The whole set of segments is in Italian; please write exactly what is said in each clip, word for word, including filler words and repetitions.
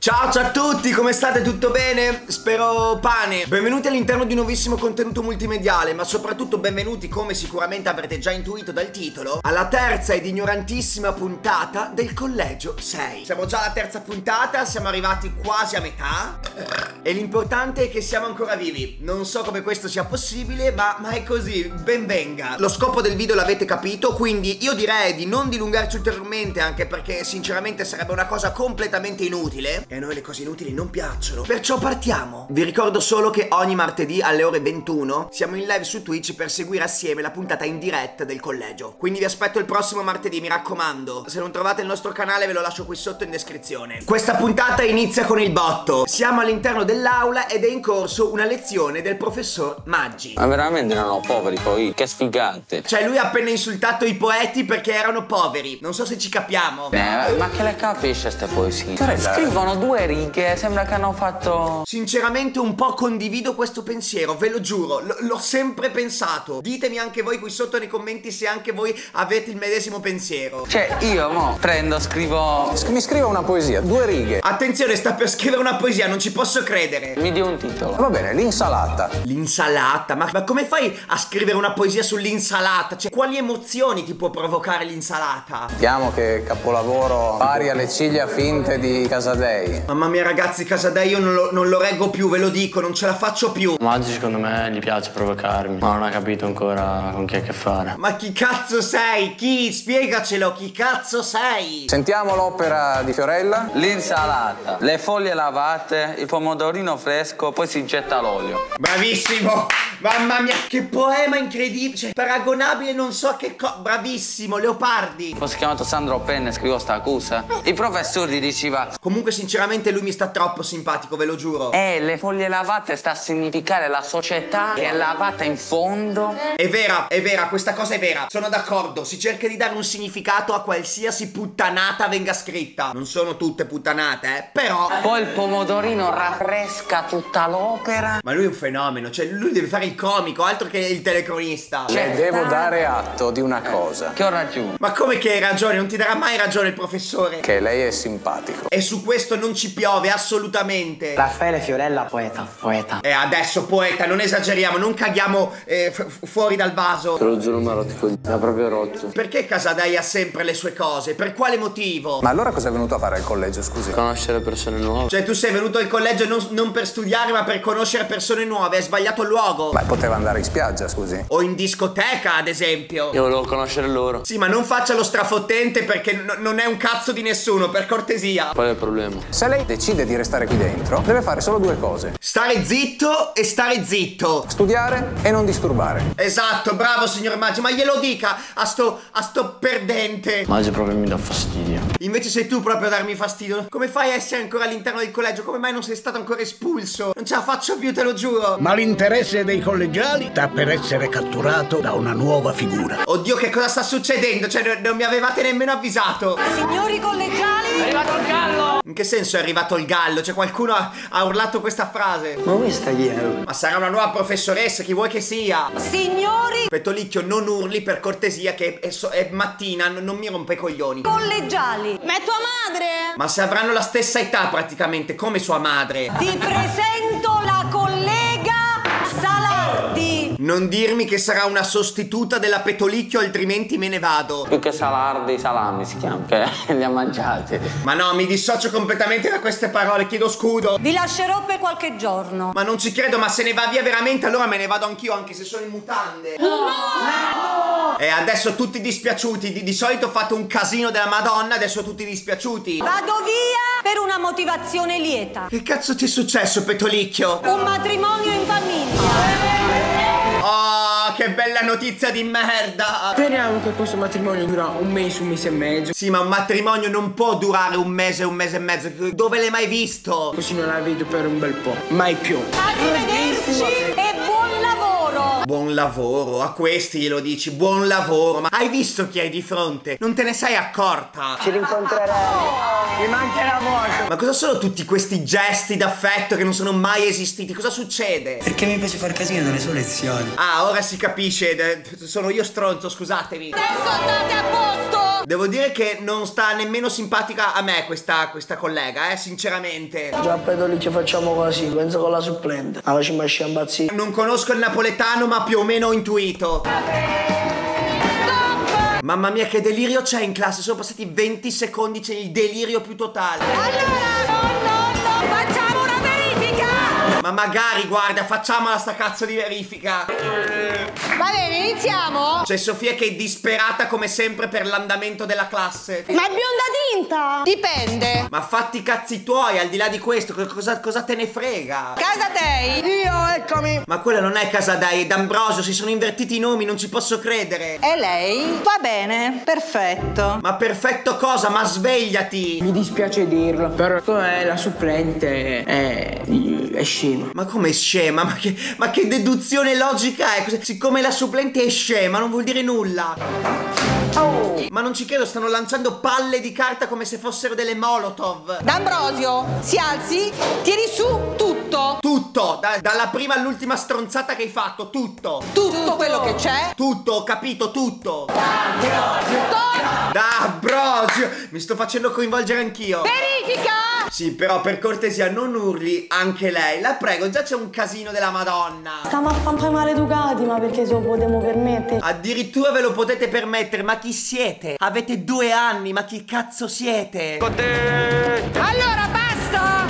Ciao, ciao a tutti, come state? Tutto bene? Spero pane. Benvenuti all'interno di un nuovissimo contenuto multimediale, ma soprattutto benvenuti, come sicuramente avrete già intuito dal titolo, alla terza ed ignorantissima puntata del Collegio sei. Siamo già alla terza puntata, siamo arrivati quasi a metà e l'importante è che siamo ancora vivi. Non so come questo sia possibile, ma, ma è così, ben venga. Lo scopo del video l'avete capito, quindi io direi di non dilungarci ulteriormente, anche perché sinceramente sarebbe una cosa completamente inutile. E a noi le cose inutili non piacciono, perciò partiamo. Vi ricordo solo che ogni martedì alle ore ventuno siamo in live su Twitch per seguire assieme la puntata in diretta del collegio. Quindi vi aspetto il prossimo martedì, mi raccomando. Se non trovate il nostro canale ve lo lascio qui sotto in descrizione. Questa puntata inizia con il botto. Siamo all'interno dell'aula ed è in corso una lezione del professor Maggi. Ma veramente erano poveri poi, che sfigate. Cioè lui ha appena insultato i poeti perché erano poveri. Non so se ci capiamo. Beh, ma che le capisce ste poesie? Scrivono due righe, sembra che hanno fatto... Sinceramente un po' condivido questo pensiero, ve lo giuro, l'ho sempre pensato. Ditemi anche voi qui sotto nei commenti se anche voi avete il medesimo pensiero. Cioè io mo prendo, scrivo... Mi scrivo una poesia, due righe. Attenzione, sta per scrivere una poesia, non ci posso credere. Mi dia un titolo. Va bene, l'insalata. L'insalata? Ma, ma come fai a scrivere una poesia sull'insalata? Cioè quali emozioni ti può provocare l'insalata? Vediamo che capolavoro pari alle ciglia finte di Casadei. Mamma mia ragazzi, Casadei io non lo, non lo reggo più, ve lo dico, non ce la faccio più. Maggi secondo me gli piace provocarmi, ma non ha capito ancora con chi ha a che fare. Ma chi cazzo sei? Chi? Spiegacelo, chi cazzo sei? Sentiamo l'opera di Fiorella. L'insalata, le foglie lavate, il pomodorino fresco, poi si getta l'olio. Bravissimo! Mamma mia, che poema incredibile, cioè, paragonabile non so che cosa. Bravissimo, Leopardi. Poi si è chiamato Sandro Penne, scrivo sta accusa. Il professore gli diceva... Comunque sinceramente Sinceramente lui mi sta troppo simpatico, ve lo giuro. Eh, le foglie lavate sta a significare la società che è lavata in fondo. È vera, è vera, questa cosa è vera. Sono d'accordo, si cerca di dare un significato a qualsiasi puttanata venga scritta. Non sono tutte puttanate, eh, però... Poi il pomodorino raffresca tutta l'opera. Ma lui è un fenomeno, cioè lui deve fare il comico, altro che il telecronista. Cioè, devo dare atto di una cosa. Che ho ragione. Ma come che hai ragione? Non ti darà mai ragione il professore. Che lei è simpatico. E su questo non ci piove assolutamente. Raffaele Fiorella poeta, poeta. E eh, adesso poeta, non esageriamo, non caghiamo eh, fuori dal vaso. Te lo giuro, ma rotto, l'ha proprio rotto. Perché Casadei ha sempre le sue cose? Per quale motivo? Ma allora cosa è venuto a fare al collegio, scusi? Conoscere persone nuove. Cioè tu sei venuto al collegio non, non per studiare ma per conoscere persone nuove, hai sbagliato il luogo. Ma poteva andare in spiaggia, scusi. O in discoteca, ad esempio. Io volevo conoscere loro. Sì, ma non faccia lo strafottente perché no, non è un cazzo di nessuno, per cortesia. Qual è il problema? Se lei decide di restare qui dentro, deve fare solo due cose. Stare zitto e stare zitto. Studiare e non disturbare. Esatto, bravo signor Maggi, ma glielo dica a sto, a sto perdente. Maggi proprio mi dà fastidio. Invece sei tu proprio a darmi fastidio. Come fai a essere ancora all'interno del collegio? Come mai non sei stato ancora espulso? Non ce la faccio più, te lo giuro. Ma l'interesse dei collegiali sta per essere catturato da una nuova figura. Oddio, che cosa sta succedendo? Cioè, non mi avevate nemmeno avvisato. Signori collegiali, è arrivato il gallo. In che senso? È arrivato il gallo, cioè qualcuno ha, ha urlato questa frase. Ma come sta io? Ma sarà una nuova professoressa, chi vuoi che sia? Signori! Pettolicchio, non urli per cortesia che è, so è mattina, non mi rompe i coglioni. Collegiali! Ma è tua madre! Ma se avranno la stessa età praticamente, come sua madre. Ti presento la collega Salardi! Non dirmi che sarà una sostituta della Pettolicchio, altrimenti me ne vado. Più che Salardi, salami si chiama, che li ha mangiati. Ma no, mi dissocio completamente da queste parole, chiedo scudo. Vi lascerò per qualche giorno. Ma non ci credo, ma se ne va via veramente, allora me ne vado anch'io, anche se sono in mutande. No! No! E adesso tutti dispiaciuti, di, di solito fate un casino della Madonna, adesso tutti dispiaciuti. Vado via per una motivazione lieta. Che cazzo ti è successo, Pettolicchio? Un matrimonio in famiglia. Oh, che bella notizia di merda! Speriamo che questo matrimonio dura un mese, un mese e mezzo. Sì, ma un matrimonio non può durare un mese, un mese e mezzo. Dove l'hai mai visto? Così non la vedo per un bel po', mai più. Arrivederci e buon lavoro! Buon lavoro, a questi glielo dici, buon lavoro. Ma hai visto chi hai di fronte? Non te ne sei accorta? Ci rincontreremo. Mi mancherà molto. Ma cosa sono tutti questi gesti d'affetto che non sono mai esistiti? Cosa succede? Perché mi piace far casino nelle sue lezioni. Ah, ora si capisce. Sono io stronzo, scusatemi. Adesso andate a posto. Devo dire che non sta nemmeno simpatica a me questa, questa collega, eh, sinceramente. Già a Pedolice facciamo così, penso con la supplente. Allora ci mesciamo impazziti. Non conosco il napoletano, ma più o meno ho intuito. Mamma mia, che delirio c'è in classe, sono passati venti secondi, c'è il delirio più totale. Allora, no, no, no, facciamo una verifica! Ma magari, guarda, facciamola sta cazzo di verifica! Va bene, iniziamo! C'è Sofia che è disperata come sempre per l'andamento della classe. Ma è bionda tinta! Dipende! Ma fatti i cazzi tuoi, al di là di questo, cosa, cosa te ne frega? Casadei! Io, eccomi! Ma quella non è Casadei, è D'Ambrosio, si sono invertiti i nomi, non ci posso credere! E lei? Va bene, perfetto! Ma perfetto cosa? Ma svegliati! Mi dispiace dirlo, però è la supplente è, è scema. Ma come scema? Ma che, ma che deduzione logica è? Siccome la supplente è scema non vuol dire nulla. Oh. Ma non ci credo, stanno lanciando palle di carta come se fossero delle molotov. D'Ambrosio, si alzi, tieni su tutto. Tutto, da, dalla prima all'ultima stronzata che hai fatto, tutto. Tutto, tutto quello che c'è. Tutto, ho capito, tutto. D'Ambrosio. D'Ambrosio, mi sto facendo coinvolgere anch'io. Verifica. Sì, però per cortesia non urli anche lei, la prego, già c'è un casino della madonna. Stiamo a fare maleducati, ma perché se lo potevo permettere? Addirittura ve lo potete permettere, ma chi siete? Avete due anni, ma chi cazzo siete? Potete. Allora basta!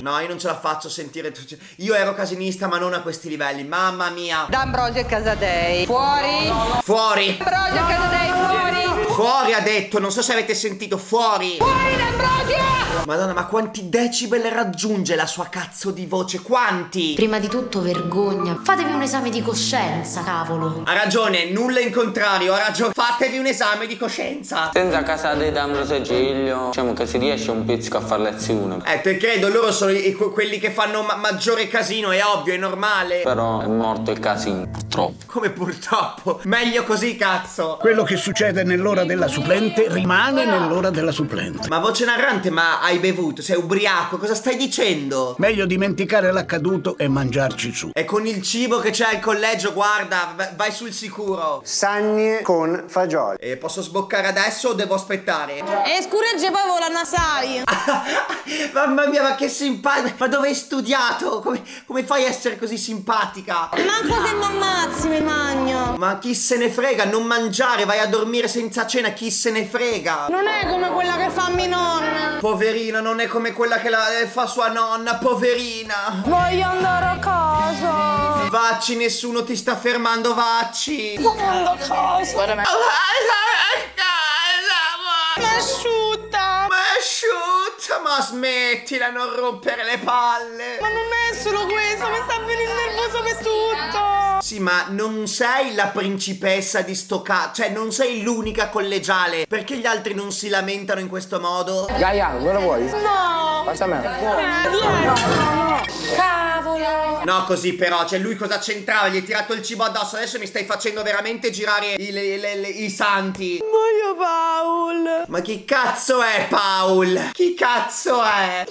No, io non ce la faccio sentire. Io ero casinista, ma non a questi livelli, mamma mia. D'Ambrosio e Casadei fuori. No, no, no. Fuori. D'Ambrosio e Casadei fuori. Fuori ha detto, non so se avete sentito, fuori. Fuori D'Ambrosio! Madonna, ma quanti decibel raggiunge la sua cazzo di voce? Quanti? Prima di tutto vergogna. Fatevi un esame di coscienza, cavolo. Ha ragione, nulla in contrario, ha ragione. Fatevi un esame di coscienza. Senza Casadei, D'Ambrosio e Giglio, diciamo che si riesce un pizzico a far lezione. Eh, te credo, loro sono i, quelli che fanno ma maggiore casino, è ovvio, è normale. Però è morto il casino, purtroppo. Come purtroppo? Meglio così, cazzo. Quello che succede nell'ora della supplente rimane nell'ora della supplente. Ma voce narrante, ma hai bevuto, sei ubriaco, cosa stai dicendo? Meglio dimenticare l'accaduto e mangiarci su. E con il cibo che c'è al collegio, guarda, vai sul sicuro. Sagne con fagioli. E posso sboccare adesso o devo aspettare? E scureggia poi vola nasai. Mamma mia, ma che simpatica. Ma dove hai studiato? Come, come fai a essere così simpatica? Manco se mi ammazzi, mi magno. Ma chi se ne frega, non mangiare, vai a dormire senza cena, chi se ne frega? Non è come quella che fa mia nonna. Poverina, non è come quella che la fa sua nonna, poverina. Voglio andare a casa. Vacci, nessuno ti sta fermando, vacci. Voglio andare a casa. Voglio andare a casa. Ma è asciutta. Ma è asciutta. Ma smettila, non rompere le palle. Ma non è solo questo, mi sta venendo nervoso per tutto. Sì, ma non sei la principessa di sto cazzo, cioè non sei l'unica collegiale. Perché gli altri non si lamentano in questo modo? Gaia, cosa vuoi? No! Basta a me. Cavolo! No, così però, cioè lui cosa c'entrava? Gli hai tirato il cibo addosso, adesso mi stai facendo veramente girare i, le, le, le, i santi. Voglio Paul! Ma chi cazzo è Paul? Chi cazzo è?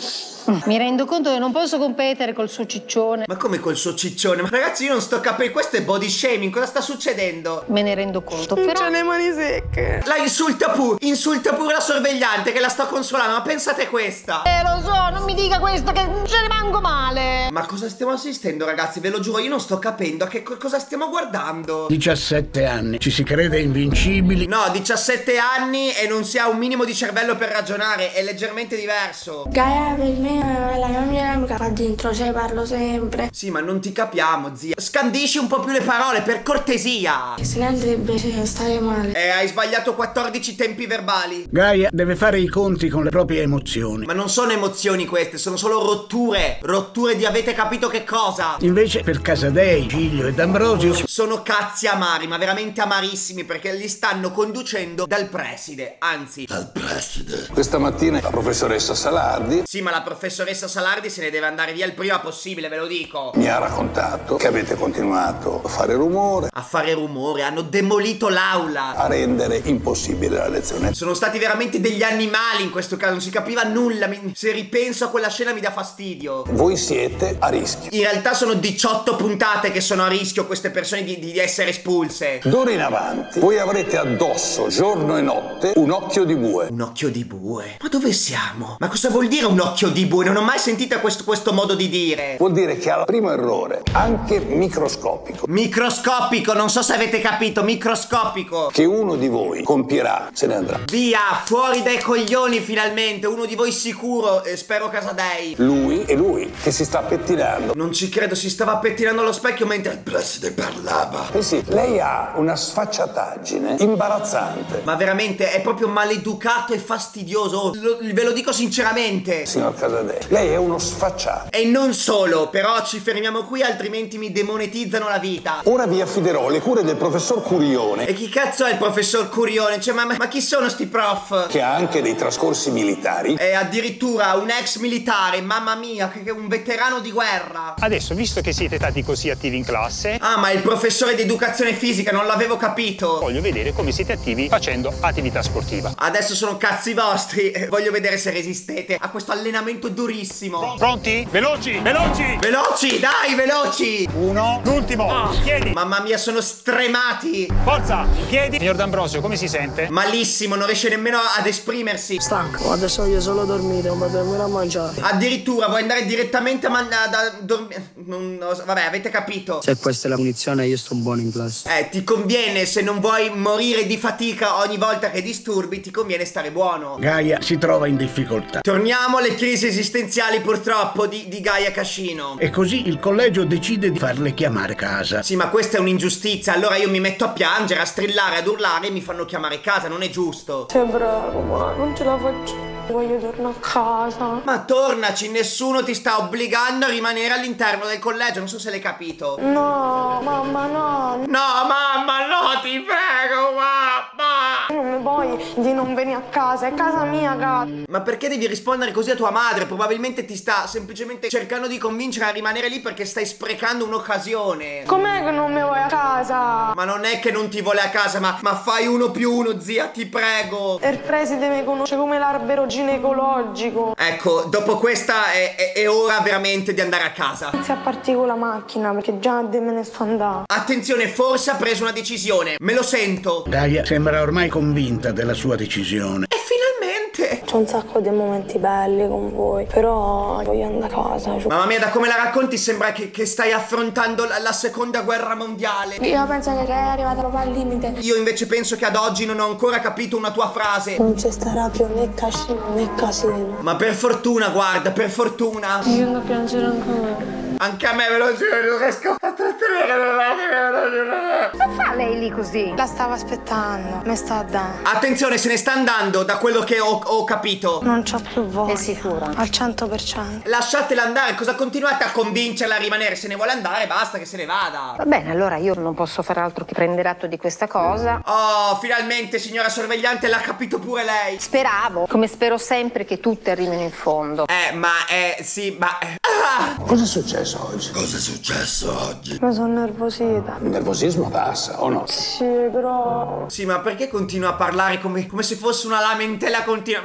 Mi rendo conto che non posso competere col suo ciccione. Ma come col suo ciccione? Ma ragazzi, io non sto capendo. Questo è body shaming. Cosa sta succedendo? Me ne rendo conto. Però c'ha le mani secche. La insulta pure. Insulta pure la sorvegliante che la sto consolando. Ma pensate questa. Eh, lo so, non mi dica questo che ce ne manco male. Ma cosa stiamo assistendo, ragazzi? Ve lo giuro, io non sto capendo a che cosa stiamo guardando. diciassette anni. Ci si crede invincibili. No, diciassette anni e non si ha un minimo di cervello per ragionare. È leggermente diverso. Gaia, per me la mia mia amica fa dentro, cioè parlo sempre. Sì, ma non ti capiamo, zia. Scandisci un po' più le parole, per cortesia. Che se ne andrebbe, cioè, stare male. Eh, hai sbagliato quattordici tempi verbali. Gaia deve fare i conti con le proprie emozioni. Ma non sono emozioni queste, sono solo rotture. Rotture di avete capito che cosa? Invece per Casadei, Giglio e D'Ambrosio sono cazzi amari, ma veramente amarissimi, perché li stanno conducendo dal preside. Anzi, dal preside. Questa mattina la professoressa Salardi. Sì, ma la professoressa Professoressa Salardi se ne deve andare via il prima possibile, ve lo dico. Mi ha raccontato che avete continuato a fare rumore. A fare rumore, hanno demolito l'aula. A rendere impossibile la lezione. Sono stati veramente degli animali in questo caso, non si capiva nulla. Se ripenso a quella scena mi dà fastidio. Voi siete a rischio. In realtà sono diciotto puntate che sono a rischio queste persone di, di essere espulse. D'ora in avanti voi avrete addosso giorno e notte un occhio di bue. Un occhio di bue? Ma dove siamo? Ma cosa vuol dire un occhio di bue? Non ho mai sentito questo, questo modo di dire. Vuol dire che al primo errore, anche microscopico. Microscopico, non so se avete capito, microscopico, che uno di voi compirà, se ne andrà. Via, fuori dai coglioni finalmente, uno di voi sicuro, eh, spero Casadei. Lui e lui che si sta pettinando. Non ci credo, si stava pettinando allo specchio mentre il preside parlava. Eh sì, lei ha una sfacciataggine imbarazzante. Ma veramente è proprio maleducato e fastidioso, lo, ve lo dico sinceramente. Signor Casadei, lei è uno sfacciato. E non solo, però ci fermiamo qui altrimenti mi demonetizzano la vita. Ora vi affiderò le cure del professor Curione. E chi cazzo è il professor Curione? Cioè ma, ma chi sono sti prof? Che ha anche dei trascorsi militari. E addirittura un ex militare, mamma mia, che, che un veterano di guerra. Adesso, visto che siete stati così attivi in classe... Ah, ma il professore di educazione fisica, non l'avevo capito. Voglio vedere come siete attivi facendo attività sportiva. Adesso sono cazzi vostri, voglio vedere se resistete a questo allenamento durissimo. Pronti? Veloci, veloci! Veloci, dai, veloci! Uno, l'ultimo, ah. Piedi. Mamma mia, sono stremati. Forza, piedi. Signor D'Ambrosio, come si sente? Malissimo, non riesce nemmeno ad esprimersi. Stanco, adesso voglio solo dormire, ma dormirò a mangiare. Addirittura vuoi andare direttamente a mangiare? Da, da, dormire, non, vabbè, avete capito. Se questa è la punizione io sto buono in classe. Eh, ti conviene, se non vuoi morire di fatica ogni volta che disturbi, ti conviene stare buono. Gaia si trova in difficoltà. Torniamo alle crisi esistenziali purtroppo di, di Gaia Cascino. E così il collegio decide di farle chiamare casa. Sì, ma questa è un'ingiustizia. Allora io mi metto a piangere, a strillare, ad urlare e mi fanno chiamare casa, non è giusto. Sei bravo, ma non ce la faccio. Voglio tornare a casa. Ma tornaci, nessuno ti sta obbligando a rimanere all'interno del collegio, non so se l'hai capito. No, mamma, no. No, mamma, no, ti prego, mamma. Non mi vuoi di non venire a casa, è casa mia, gatto. Ma perché devi rispondere così a tua madre? Probabilmente ti sta semplicemente cercando di convincere a rimanere lì perché stai sprecando un'occasione. Com'è che non mi vuoi a casa? Ma non è che non ti vuole a casa, ma, ma fai uno più uno, zia, ti prego. Il preside mi conosce come l'arbero ginecologico. Ecco, dopo questa è, è, è ora veramente di andare a casa. Inizia a partire con la macchina perché già me ne sto andando. Attenzione, forse ha preso una decisione, me lo sento. Gaia sembra ormai convinta della sua decisione. E finalmente! C'ho un sacco di momenti belli con voi, però voglio andare a casa. Mamma mia, da come la racconti sembra che, che stai affrontando la, la seconda guerra mondiale. Io penso che sei arrivata proprio al limite. Io invece penso che ad oggi non ho ancora capito una tua frase. Non ci starà più né casino. Casino. Ma per fortuna, guarda, per fortuna. Io non piangere ancora. Anche a me, ve lo giuro, non riesco a trattenere. Cosa fa lei lì così? La stava aspettando, me sta dando. Attenzione, se ne sta andando, da quello che ho, ho capito. Non c'ho più voglia. È sicura? Al cento per cento. Lasciatela andare, cosa continuate a convincerla a rimanere? Se ne vuole andare, basta che se ne vada. Va bene, allora io non posso fare altro che prendere atto di questa cosa. Oh, finalmente, signora sorvegliante, l'ha capito pure lei. Speravo, come spero sempre, che tutte arrivino in fondo. Eh, ma, eh, sì, ma... Ah! Cosa è successo? Oggi. Cosa è successo oggi? Ma sono nervosita. Il nervosismo passa, o no? Sì, però... Sì, ma perché continua a parlare come, come se fosse una lamentela continua?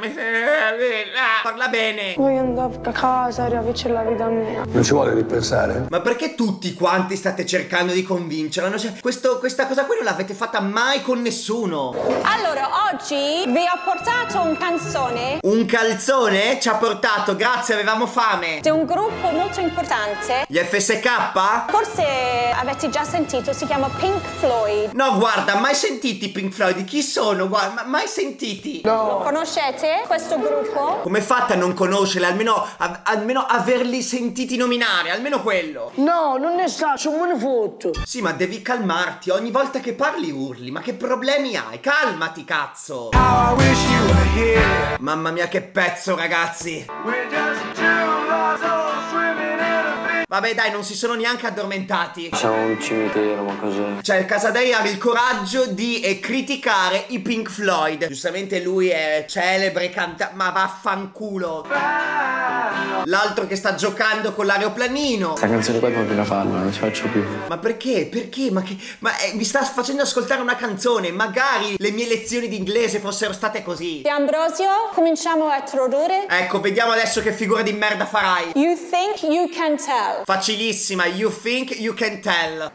Parla bene. Voglio andare a casa, riavvicinare la vita mia. Non ci vuole ripensare? Ma perché tutti quanti state cercando di convincerla? Cioè, questo, questa cosa qui non l'avete fatta mai con nessuno. Allora, oggi vi ho portato un canzone. Un calzone? Ci ha portato, grazie, avevamo fame. C'è un gruppo molto importante. Gli F S K? Forse avete già sentito, si chiama Pink Floyd. No, guarda, mai sentiti Pink Floyd? Chi sono? Guarda, mai sentiti? No. Lo conoscete, questo gruppo? Come fate a non conoscerli? Almeno, a, almeno averli sentiti nominare, almeno quello. No, non ne saccio, me ne fotto. Sì, ma devi calmarti, ogni volta che parli urli, ma che problemi hai? Calmati, cazzo. How I wish you were here. Mamma mia, che pezzo, ragazzi. We're just two lost souls swimming. Vabbè dai, non si sono neanche addormentati. Siamo un cimitero, ma cos'è? Cioè, Casadei ha il coraggio di eh, criticare i Pink Floyd. Giustamente lui è celebre, canta... Ma vaffanculo. L'altro che sta giocando con l'aeroplanino. Questa canzone qua non più la farla, non ci faccio più. Ma perché? Perché? Ma che... Ma eh, mi sta facendo ascoltare una canzone. Magari le mie lezioni di inglese fossero state così. D'Ambrosio, cominciamo a tradurre. Ecco, vediamo adesso che figura di merda farai. You think you can tell. know? Facilissima, you think you can tell.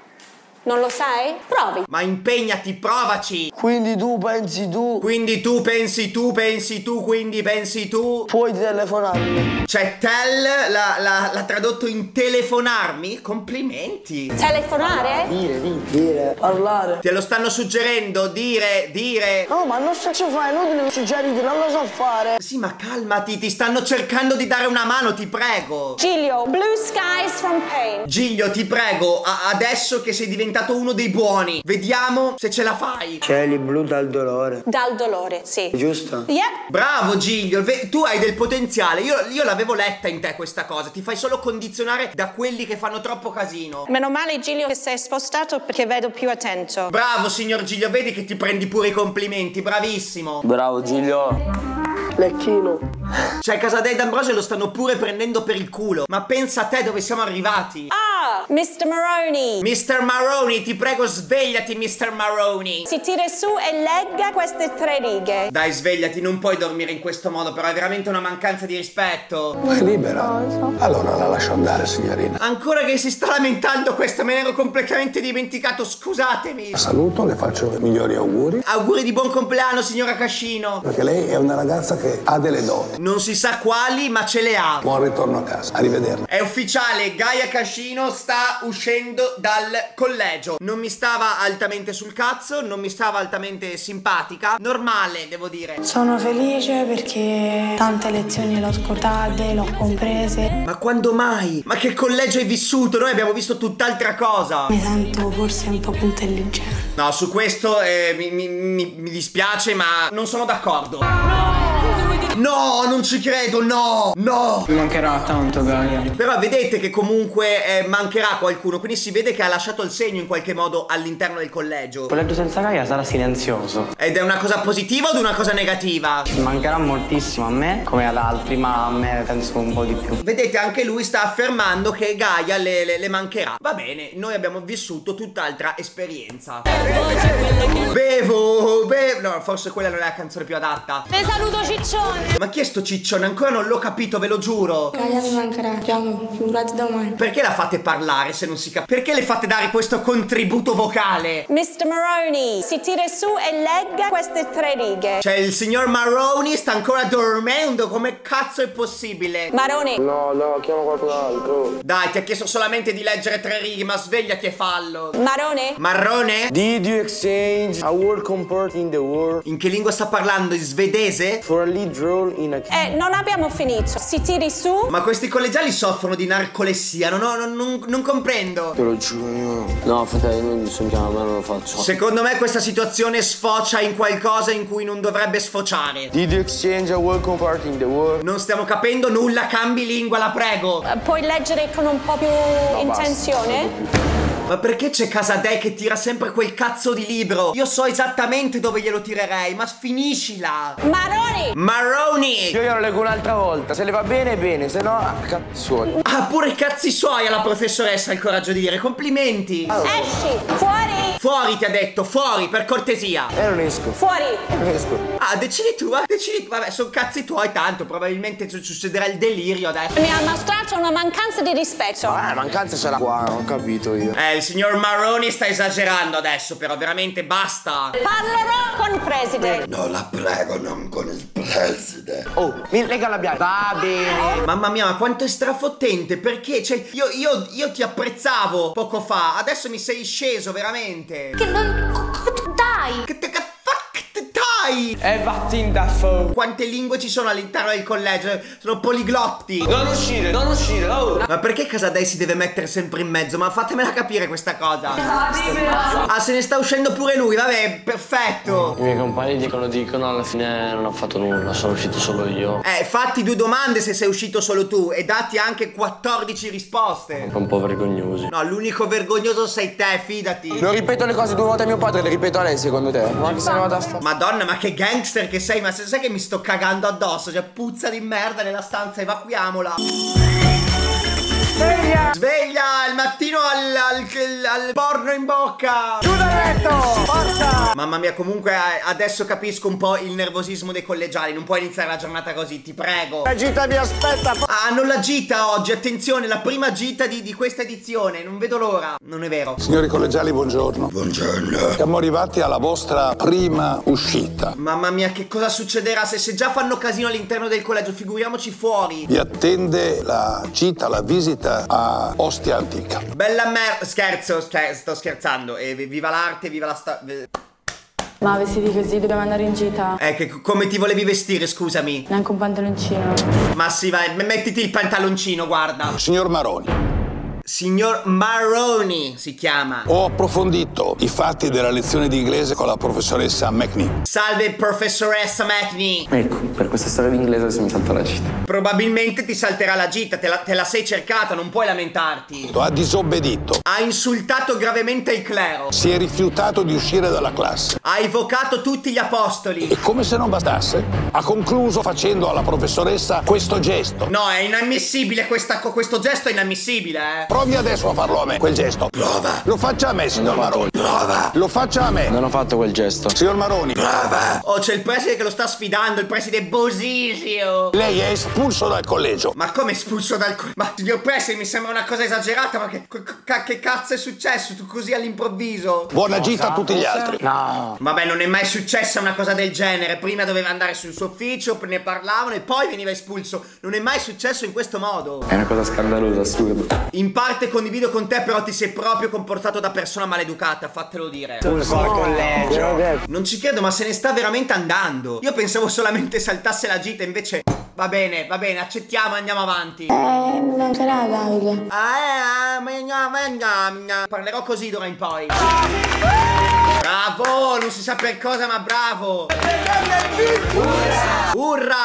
Non lo sai? Provi. Ma impegnati, provaci. Quindi tu pensi tu. Quindi tu pensi tu, pensi tu, quindi pensi tu. Puoi telefonarmi. Cioè tell l'ha tradotto in telefonarmi? Complimenti. Telefonare? Dire, dire, dire. Parlare. Te lo stanno suggerendo, dire, dire. No, ma non so fare, non te lo suggeriti, non lo so fare. Sì, ma calmati, ti stanno cercando di dare una mano, ti prego. Giglio, blue skies from pain. Giglio, ti prego, adesso che sei diventato uno dei buoni, vediamo se ce la fai. Cieli blu dal dolore. Dal dolore, sì. Giusto? Yeah. Bravo Giglio, tu hai del potenziale. Io, io l'avevo letta in te questa cosa. Ti fai solo condizionare da quelli che fanno troppo casino. Meno male Giglio che sei spostato, perché vedo più attento. Bravo signor Giglio, vedi che ti prendi pure i complimenti. Bravissimo. Bravo Giglio. Lecchino. Cioè Casadei D'Ambrosio lo stanno pure prendendo per il culo. Ma pensa a te dove siamo arrivati. Ah, mister Maroni. mister Maroni, ti prego svegliati, mister Maroni. Si tira su e legga queste tre righe. Dai, svegliati, non puoi dormire in questo modo, però è veramente una mancanza di rispetto. Ma è libera. Allora la lascio andare, signorina. Ancora che si sta lamentando questa, me ne ero completamente dimenticato, scusatemi. La saluto, le faccio i migliori auguri. Auguri di buon compleanno, signora Cascino. Perché lei è una ragazza che ha delle doni. Non si sa quali, ma ce le ha. Buon ritorno a casa, arrivederla. È ufficiale, Gaia Cascino sta uscendo dal collegio. Non mi stava altamente sul cazzo, non mi stava altamente simpatica. Normale, devo dire. Sono felice perché tante lezioni l'ho ascoltate, l'ho comprese. Ma quando mai? Ma che collegio hai vissuto? Noi abbiamo visto tutt'altra cosa. Mi sento forse un po' puntelligente. No, su questo eh, mi, mi, mi, mi dispiace, ma non sono d'accordo. No! No, non ci credo, no, no. Mi mancherà tanto Gaia. Però vedete che comunque eh, mancherà qualcuno. Quindi si vede che ha lasciato il segno in qualche modo all'interno del collegio. Il collegio senza Gaia sarà silenzioso. Ed è una cosa positiva o una cosa negativa? Ci mancherà moltissimo a me come ad altri, ma a me penso un po' di più. Vedete, anche lui sta affermando che Gaia le, le, le mancherà. Va bene, noi abbiamo vissuto tutt'altra esperienza. Bevo, bevo. No, forse quella non è la canzone più adatta. Te saluto ciccione. Ma chi è sto ciccione? Ancora non l'ho capito, ve lo giuro. Gaia mi mancherà, figurati domani. Perché la fate parlare se non si capisce? Perché le fate dare questo contributo vocale? mister Maroni, si tira su e legga queste tre righe. Cioè il signor Maroni sta ancora dormendo, come cazzo è possibile? Maroni. No, no, chiamo qualcun altro. Dai, ti ha chiesto solamente di leggere tre righe, ma svegliati e fallo. Marone? Marrone? Did you exchange a word comport in the world? In che lingua sta parlando? In svedese? For a lead in a... Eh, non abbiamo finito. Si tiri su. Ma questi collegiali soffrono di narcolessia. Non, non, non, non comprendo. Te lo giuro. No, fratello, non so, non lo faccio. Secondo me questa situazione sfocia in qualcosa in cui non dovrebbe sfociare. Did you exchange a welcome party in the world? Non stiamo capendo nulla, cambi lingua, la prego. Uh, puoi leggere con un po' più no, intenzione? Basta. Ma perché c'è Casadei che tira sempre quel cazzo di libro? Io so esattamente dove glielo tirerei, ma finiscila! Maroni! Maroni! Io glielo leggo un'altra volta, se le va bene, bene, se no, cazzuoli. Ah, pure cazzi suoi alla professoressa ha il coraggio di dire, complimenti! Allora. Esci, fuori! Fuori ti ha detto, fuori, per cortesia! Eh, non esco. Fuori! Non esco. Ah, decidi tu, eh? Decidi tu, vabbè, sono cazzi tuoi tanto, probabilmente succederà il delirio adesso. Mi ha mostrato una mancanza di rispetto. Ah, la mancanza ce l'ha qua, non ho capito io. Eh, il signor Maroni sta esagerando adesso, però veramente basta. Parlerò con il presidente. No, la prego, non con il presidente. Oh, mi lega la bianca. Va bene. Mamma mia, ma quanto è strafottente. Perché, cioè, io, io, io ti apprezzavo poco fa. Adesso mi sei sceso, veramente. Che non... Dai. Che te cazzo. E battin da fo. Quante lingue ci sono all'interno del collegio? Sono poliglotti. Non uscire, non uscire, oh. Ma perché Casadei si deve mettere sempre in mezzo? Ma fatemela capire questa cosa. Ah, se ne sta uscendo pure lui, vabbè, perfetto. I miei compagni dicono, dicono, alla fine non ho fatto nulla, sono uscito solo io. Eh, fatti due domande se sei uscito solo tu e datti anche quattordici risposte. Sono un po' vergognosi. No, l'unico vergognoso sei te, fidati. Non ripeto le cose due volte a mio padre, le ripeto a lei secondo te. Ma che se ne vado a fare? Madonna, ma che gangster che sei, ma se sai che mi sto cagando addosso, cioè puzza di merda nella stanza, evacuiamola. Sveglia! Sveglia! Il mattino al, al, al porno in bocca! Giù dal letto! Forza! Mamma mia, comunque adesso capisco un po' il nervosismo dei collegiali. Non puoi iniziare la giornata così, ti prego. La gita mi aspetta. Ah, non la gita oggi, attenzione, la prima gita di, di questa edizione. Non vedo l'ora. Non è vero. Signori collegiali, buongiorno. Buongiorno. Siamo arrivati alla vostra prima uscita. Mamma mia, che cosa succederà se, se già fanno casino all'interno del collegio? Figuriamoci fuori. Vi attende la gita, la visita a Ostia Antica. Bella merda. Scherzo, scher sto scherzando. E viva l'arte, viva la sta... Ma vestiti così dobbiamo andare in gita. Eh, che come ti volevi vestire, scusami? Neanche un pantaloncino. Ma sì, vai, mettiti il pantaloncino, guarda. Signor Maroni. Signor Maroni si chiama. Ho approfondito i fatti della lezione di inglese con la professoressa McNee. Salve professoressa McNee. Ecco, per questa storia di inglese adesso mi salta la gita. Probabilmente ti salterà la gita, te la, te la sei cercata, non puoi lamentarti. Ha disobbedito. Ha insultato gravemente il clero. Si è rifiutato di uscire dalla classe. Ha evocato tutti gli apostoli. E come se non bastasse, ha concluso facendo alla professoressa questo gesto. No, è inammissibile questa, questo gesto è inammissibile, eh. Provi adesso a farlo a me, quel gesto. Prova. Lo faccia a me, signor Maroni. Prova. Lo faccia a me. Non ho fatto quel gesto. Signor Maroni. Prova. Oh, c'è il preside che lo sta sfidando, il preside Bosisio. Lei è espulso dal collegio. Ma come espulso dal collegio? Ma signor preside, mi sembra una cosa esagerata, ma che, che cazzo è successo? Tu così all'improvviso. Buona cosa? Gita a tutti gli altri. No. Vabbè, non è mai successa una cosa del genere. Prima doveva andare sul suo ufficio, ne parlavano e poi veniva espulso. Non è mai successo in questo modo. È una cosa scandalosa, assurda. In parte condivido con te, però ti sei proprio comportato da persona maleducata, fatelo dire. Pulso al collegio. Non ci credo, ma se ne sta veramente andando. Io pensavo solamente saltasse la gita, invece... Va bene, va bene, accettiamo e andiamo avanti. Eh, mi mancherà Davide. Ah, eh, parlerò così d'ora in poi. Bravo, non si sa per cosa, ma bravo. Urra, urra,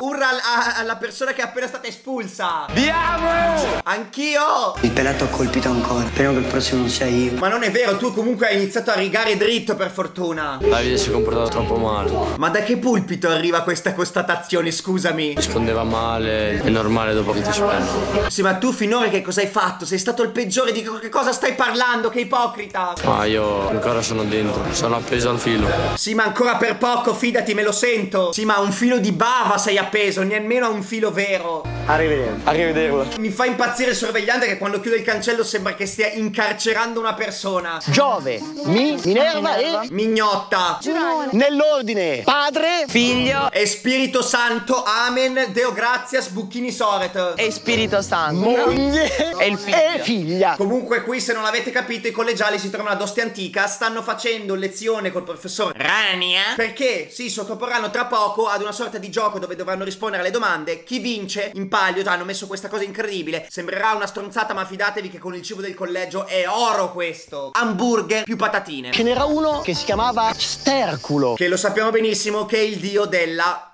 urra alla persona che è appena stata espulsa. Diamo! Anch'io! Il pelato ha colpito ancora, speriamo che il prossimo non sia io. Ma non è vero, tu comunque hai iniziato a rigare dritto, per fortuna. Davide si è comportato troppo male. Ma da che pulpito arriva questa constatazione, scusami? Rispondeva male, è normale dopo che ti spengo. Sì, ma tu finora che cosa hai fatto? Sei stato il peggiore, di che cosa stai parlando? Che ipocrita! Ma io ancora sono dentro, sono appeso al filo. Sì, ma ancora per poco, fidati, me lo sento. Sì, ma a un filo di bava sei appeso, nemmeno a un filo vero. Arrivederci. Arrivederci. Mi fa impazzire il sorvegliante che quando chiude il cancello sembra che stia incarcerando una persona. Giove, mi, Minerva e Mignotta. Nell'ordine, padre, figlio e Spirito Santo. A Amen, Deo Grazias, Bucchini Soret. E Spirito Santo. Moglie e il figlio. E figlia. Comunque qui, se non l'avete capito, i collegiali si trovano ad Ostia Antica. Stanno facendo lezione col professor Rania, perché si sottoporranno tra poco ad una sorta di gioco dove dovranno rispondere alle domande. Chi vince in palio, hanno messo questa cosa incredibile. Sembrerà una stronzata, ma fidatevi che con il cibo del collegio è oro questo. Hamburger più patatine. Ce n'era uno che si chiamava Sterculo, che lo sappiamo benissimo che è il dio della...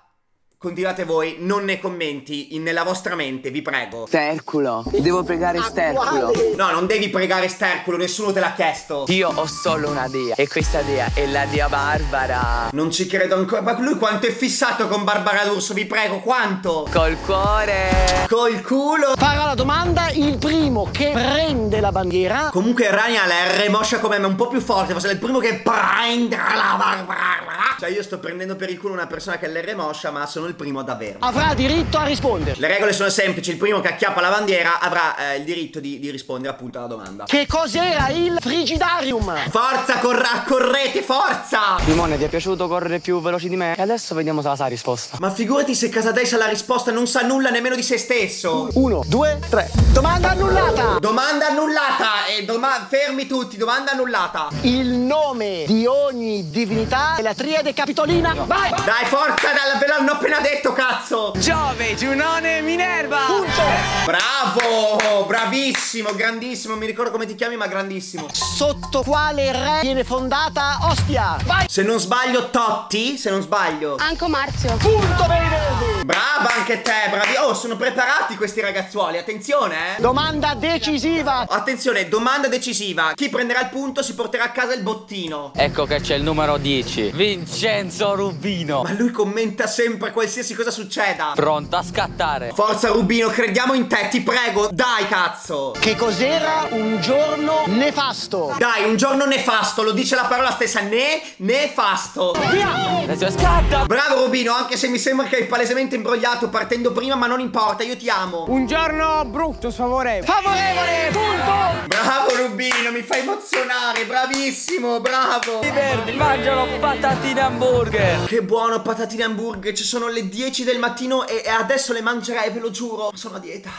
Continuate voi, non ne commenti in, nella vostra mente, vi prego. Sterculo, devo pregare Sterculo. No, non devi pregare Sterculo, nessuno te l'ha chiesto. Io ho solo una dea e questa dea è la dea Barbara. Non ci credo ancora, ma lui quanto è fissato con Barbara D'Urso, vi prego, quanto? Col cuore. Col culo. Farà la domanda il primo che prende la bandiera. Comunque Rania la R moscia come me, un po' più forte, forse è il primo che prende la Barbara. Cioè io sto prendendo per il culo una persona che l'R moscia, ma sono il primo ad averlo. Avrà diritto a rispondere. Le regole sono semplici. Il primo che acchiappa la bandiera avrà eh, il diritto di, di rispondere appunto alla domanda. Che cos'era il frigidarium? Forza, corra, correte, forza! Simone, ti è piaciuto correre più veloce di me? E adesso vediamo se la sa risposta. Ma figurati se Casadei sa la risposta, non sa nulla nemmeno di se stesso. Uno, due, tre. Domanda annullata. Domanda annullata. E doma fermi tutti, domanda annullata. Il nome di ogni divinità è la triade capitolina. No. Vai! Dai, forza, dalla, ve l'hanno appena detto, cazzo! Giove, Giunone, Minerva! Punto! Bravo! Bravissimo, grandissimo, mi ricordo come ti chiami, ma grandissimo. Sotto quale re viene fondata Ostia? Vai! Se non sbaglio, Totti, se non sbaglio. Anco Marzio. Punto bene! Brava anche te, bravi. Oh, sono preparati questi ragazzuoli, attenzione, eh! Domanda decisiva! Attenzione, domanda decisiva. Chi prenderà il punto si porterà a casa il bottino. Ecco che c'è il numero dieci. Vincenzo Rubino. Ma lui commenta sempre. sempre, qualsiasi cosa succeda. Pronta a scattare. Forza Rubino, crediamo in te, ti prego. Dai, cazzo. Che cos'era un giorno nefasto? Dai, un giorno nefasto, lo dice la parola stessa. Ne, nefasto. Via. Adesso scatta. Bravo Rubino, anche se mi sembra che hai palesemente imbrogliato partendo prima, ma non importa, io ti amo. Un giorno brutto, sfavorevole. Favorevole, punto. Bravo Rubino, mi fai emozionare, bravissimo, bravo. Ti perdi, mangiano patatine hamburger. Che buono, patatine hamburger, ci sono le dieci del mattino e, e adesso le mangerai, ve lo giuro. Sono a dieta.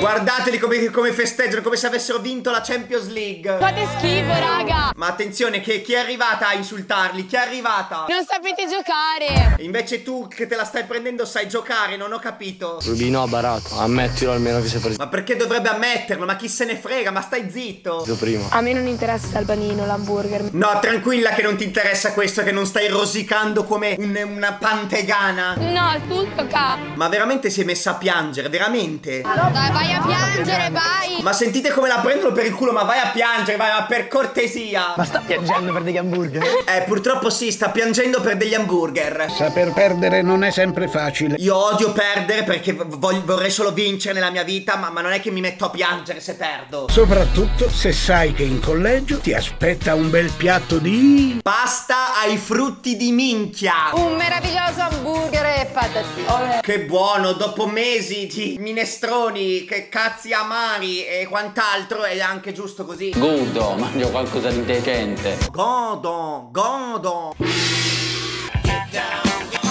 Guardateli come, come festeggiano, come se avessero vinto la Champions League. Fate schifo, raga. Ma attenzione che chi è arrivata a insultarli? Chi è arrivata? Non sapete giocare. E invece tu che te la stai prendendo sai giocare, non ho capito. Rubino, barato, ammettilo almeno che sei preso. Ma perché dovrebbe ammetterlo? Ma chi se ne frega? Ma stai zitto. Io prima. A me non interessa il panino, l'hamburger. No, tranquilla che non ti interessa questo, che non stai rosicando come un, una pantegana. No, tutto ca. Ma veramente si è messa a piangere, veramente? Dai, vai a piangere, vai. Ma sentite come la prendono per il culo, ma vai a piangere, vai, ma per cortesia. Ma sta piangendo per degli hamburger? Eh, purtroppo sì, sta piangendo per degli hamburger. Saper perdere non è sempre facile. Io odio perdere perché voglio, vorrei solo vincere nella mia vita, ma, ma non è che mi metto a piangere se perdo. Soprattutto se sai che in collegio ti aspetta un bel piatto di... pasta ai frutti di minchia. Un meraviglioso hamburger e patatine. Che buono, dopo mesi di minestroni, che cazzi amari e quant'altro, è anche giusto così. Godo, mangio qualcosa di decente. Godo, godo.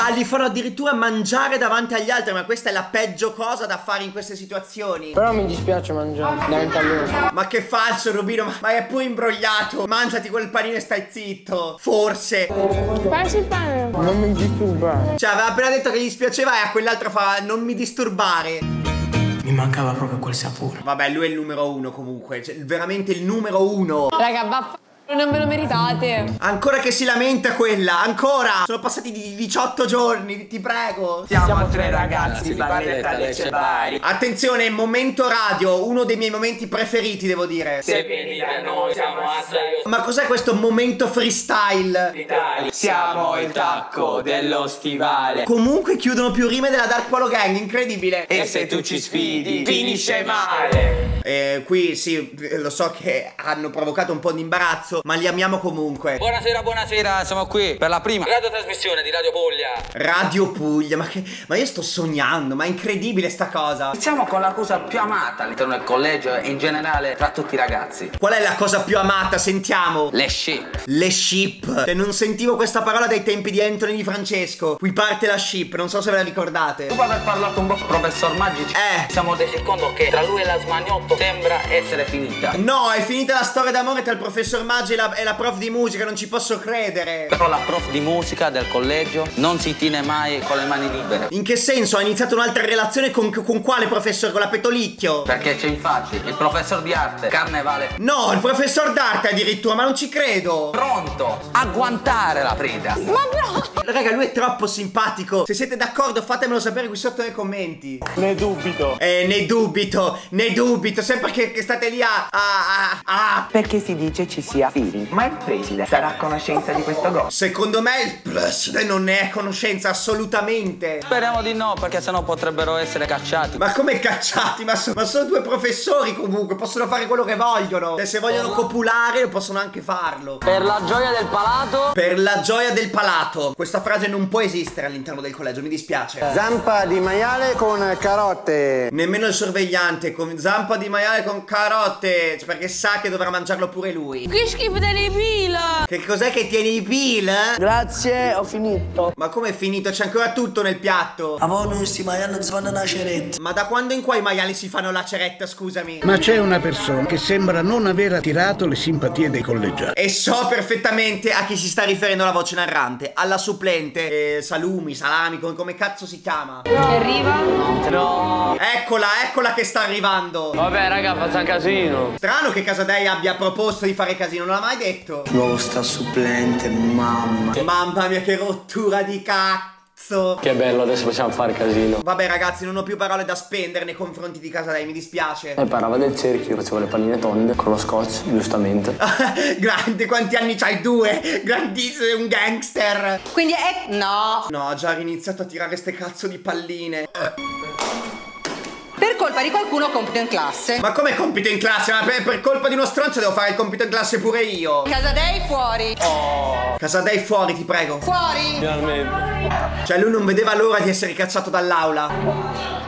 Ah, li farò addirittura mangiare davanti agli altri, ma questa è la peggio cosa da fare in queste situazioni. Però mi dispiace mangiare davanti a loro. Ma che falso, Rubino, ma, ma è pure imbrogliato. Mangiati quel panino e stai zitto. Forse. Passi il pane. Non mi disturbare. Cioè, aveva appena detto che gli dispiaceva e a quell'altro fa non mi disturbare. Mi mancava proprio quel sapore. Vabbè, lui è il numero uno comunque, cioè, veramente il numero uno. Raga, vaffanculo. Non ve lo meritate. Ancora che si lamenta quella, ancora. Sono passati diciotto giorni, ti prego. Siamo, Siamo tre ragazzi di Barletta Lecce Bari. Attenzione, momento radio, uno dei miei momenti preferiti, devo dire. Se vieni da noi siamo assai. Ma cos'è questo momento freestyle? Italia. Siamo il tacco dello stivale. Comunque chiudono più rime della Dark Polo Gang, incredibile. E se tu ci sfidi finisce male. Eh, qui sì, lo so che hanno provocato un po' di imbarazzo, ma li amiamo comunque. Buonasera, buonasera, siamo qui per la prima radiotrasmissione di Radio Puglia. Radio Puglia, ma che... ma io sto sognando, ma è incredibile sta cosa. Iniziamo con la cosa più amata all'interno del collegio e in generale tra tutti i ragazzi. Qual è la cosa più amata? Sentiamo. Le ship. Le ship. Cioè, non sentivo questa parola dai tempi di Anthony Di Francesco. Qui parte la ship, non so se ve la ricordate. Dopo aver parlato un po' con il professor Magici, Eh siamo del conto che tra lui e la Smagnotto sembra essere finita. No, è finita la storia d'amore tra il professor Magici e la, la prof di musica, non ci posso credere. Però la prof di musica del collegio non si tiene mai con le mani libere. In che senso? Ha iniziato un'altra relazione con, con quale professore? Con la Petolicchio? Perché c'è infatti il professor di arte Carnevale. No, il professor d'arte addirittura, ma non ci credo. Pronto a guantare la preda. Ma no, raga, lui è troppo simpatico. Se siete d'accordo fatemelo sapere qui sotto nei commenti. Ne dubito. Eh, ne dubito, ne dubito. Sempre che, che state lì a, a, a, a. Perché si dice ci sia Fili. Ma il preside sarà a conoscenza di questo gol? Secondo me il preside non ne è a conoscenza assolutamente. Speriamo di no, perché sennò potrebbero essere cacciati. Ma come cacciati? Ma, so ma sono due professori comunque, possono fare quello che vogliono. E se vogliono copulare possono anche farlo. Per la gioia del palato. Per la gioia del palato. Questa frase non può esistere all'interno del collegio, mi dispiace. Zampa di maiale con carote. Nemmeno il sorvegliante con zampa di maiale con carote, cioè, perché sa che dovrà mangiarlo pure lui. Delle pila. Che cos'è che tieni i pila? Grazie, ho finito. Ma come è finito? C'è ancora tutto nel piatto. Ma da quando in qua i maiali si fanno la ceretta, scusami? Ma c'è una persona che sembra non aver attirato le simpatie dei collegiali. E so perfettamente a chi si sta riferendo la voce narrante. Alla supplente, eh, Salumi, Salami, come, come cazzo si chiama? Che arriva? No. Eccola, eccola che sta arrivando. Vabbè raga, facciamo casino. Strano che Casadei abbia proposto di fare casino, non l'ha mai detto. Nuovo sta supplente, mamma. Mamma mia che rottura di cacca. cazzo. Che bello, adesso possiamo fare casino. Vabbè ragazzi, non ho più parole da spendere nei confronti di casa lei, mi dispiace. E parlava del cerchio, facevo le palline tonde con lo scotch, giustamente. Grande, quanti anni c'hai? Due. Grandissimo, un gangster. Quindi è... no. No, ha già iniziato a tirare ste cazzo di palline. Per colpa di qualcuno compito in classe. Ma come compito in classe? Ma per, per colpa di uno stronzo devo fare il compito in classe pure io. Casadei fuori. Oh. Casadei fuori, ti prego. Fuori. Finalmente. Cioè lui non vedeva l'ora di essere cacciato dall'aula.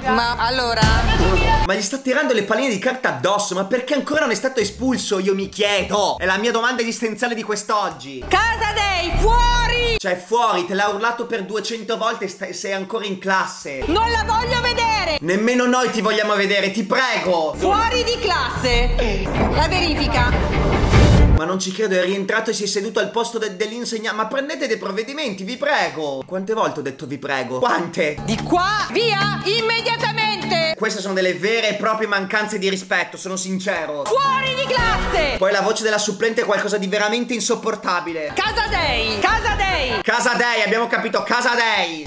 Ma allora? Ma gli sta tirando le palline di carta addosso. Ma perché ancora non è stato espulso? Io mi chiedo. È la mia domanda esistenziale di quest'oggi. Casadei fuori. Cioè fuori, te l'ha urlato per duecento volte e sei ancora in classe. Non la voglio vedere. Nemmeno noi ti vogliamo vedere, ti prego. Fuori di classe. La verifica. Ma non ci credo, è rientrato e si è seduto al posto de dell'insegnante. Ma prendete dei provvedimenti, vi prego. Quante volte ho detto vi prego? Quante? Di qua, via, immediatamente. Queste sono delle vere e proprie mancanze di rispetto, sono sincero. Fuori di classe. Poi la voce della supplente è qualcosa di veramente insopportabile. Casadei, Casadei, Casadei, abbiamo capito, Casadei.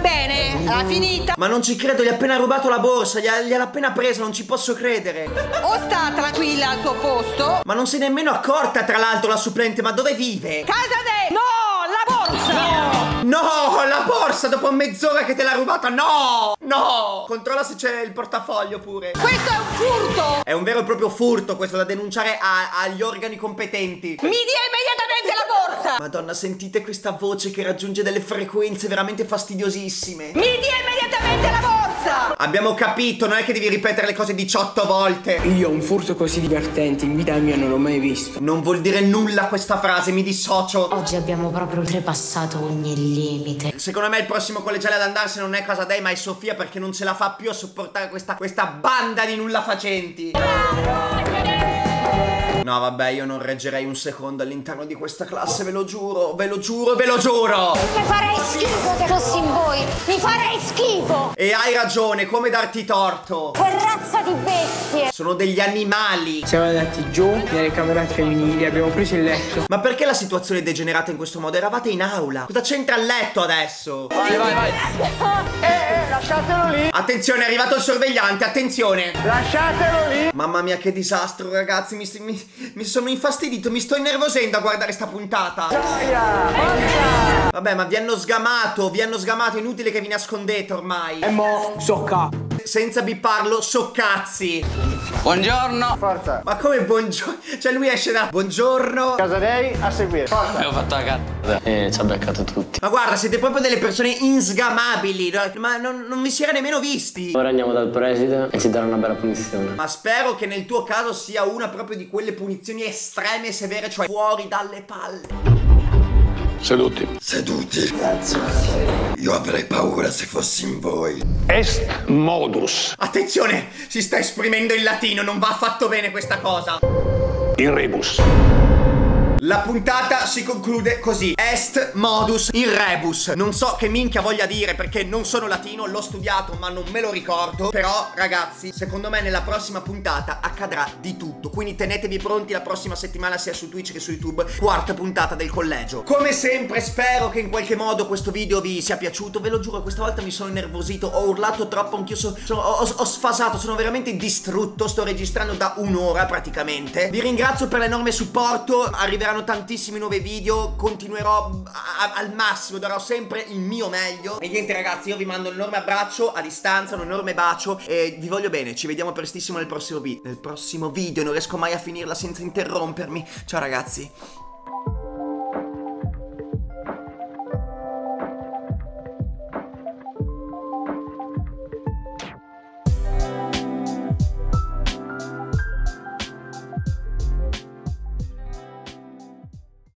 Bene, l'ha finita. Ma non ci credo, gli ha appena rubato la borsa, gliel'ha appena presa, non ci posso credere. O sta tranquilla al tuo posto. Ma non sei nemmeno accorta, tra l'altro, la supplente, ma dove vive? Casadei! No, la borsa! No, no, la borsa dopo mezz'ora che te l'ha rubata, no! No! Controlla se c'è il portafoglio pure. Questo è un furto! È un vero e proprio furto questo, da denunciare a, agli organi competenti. Mi dia immediatamente la borsa! Madonna, sentite questa voce che raggiunge delle frequenze veramente fastidiosissime. Mi dia immediatamente la borsa! Abbiamo capito, non è che devi ripetere le cose diciotto volte. Io un furto così divertente in vita mia non l'ho mai visto. Non vuol dire nulla questa frase, mi dissocio. Oggi abbiamo proprio oltrepassato ogni limite. Secondo me il prossimo collegiale ad andarsene non è Casadei ma è Sofia, perché non ce la fa più a sopportare questa, questa banda di nullafacenti. No vabbè, io non reggerei un secondo all'interno di questa classe, ve lo giuro, ve lo giuro, ve lo giuro. Mi farei schifo se fossi in voi, mi farei schifo. E hai ragione, come darti torto. Che razza di bestie. Sono degli animali. Siamo andati giù nelle camerate femminili, abbiamo preso il letto. Ma perché la situazione è degenerata in questo modo? Eravate in aula. Cosa c'entra il letto adesso? Vai, vai, vai. Eh, eh, lasciatelo lì. Attenzione, è arrivato il sorvegliante, attenzione. Lasciatelo lì. Mamma mia, che disastro ragazzi, mi... mi... Mi sono infastidito, mi sto innervosendo a guardare sta puntata. Gioia, gioia. Vabbè, ma vi hanno sgamato, vi hanno sgamato, inutile che vi nascondete ormai. E mo, socca. Senza bipparlo, soccazzi. Buongiorno. Forza. Ma come buongiorno? Cioè lui esce da... Buongiorno. Casadei a seguire. Forza. Abbiamo fatto la cazzo. E ci ha beccato tutti. Ma guarda, siete proprio delle persone insgamabili. No? Ma non, non mi si era nemmeno visti. Ora andiamo dal preside e ci darà una bella punizione. Ma spero che nel tuo caso sia una proprio di quelle punizioni estreme e severe, cioè fuori dalle palle. Seduti. Seduti. Grazie. Io avrei paura se fossi in voi. Est modus. Attenzione, si sta esprimendo in latino, non va affatto bene questa cosa. In rebus. La puntata si conclude così. Est modus in rebus. Non so che minchia voglia dire perché non sono latino, l'ho studiato ma non me lo ricordo. Però ragazzi, secondo me nella prossima puntata accadrà di tutto, quindi tenetevi pronti, la prossima settimana sia su Twitch che su YouTube, quarta puntata del collegio. Come sempre spero che in qualche modo questo video vi sia piaciuto. Ve lo giuro, questa volta mi sono innervosito, ho urlato troppo, anch'io so, sono, ho, ho sfasato, sono veramente distrutto. Sto registrando da un'ora praticamente. Vi ringrazio per l'enorme supporto. Arriverà tantissimi nuovi video, continuerò al massimo, darò sempre il mio meglio. E niente ragazzi, io vi mando un enorme abbraccio a distanza, un enorme bacio e vi voglio bene, ci vediamo prestissimo nel prossimo, vi nel prossimo video. Non riesco mai a finirla senza interrompermi. Ciao ragazzi.